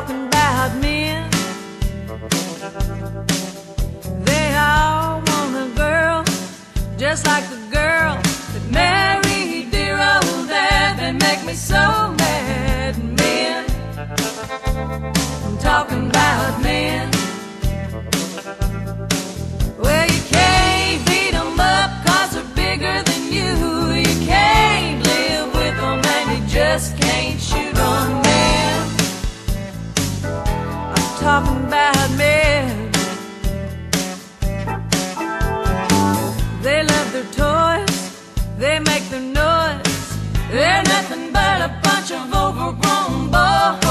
talking about me. They all want a girl just like the girl that married dear old dad. They make me so mad. Men, I'm talking about men. Well, you can't beat them up 'cause they're bigger than you. You can't live with them and you just can't shoot on men. I'm talking about men. They love their toys, they make their noise. They're nothing but a bunch of overgrown boys.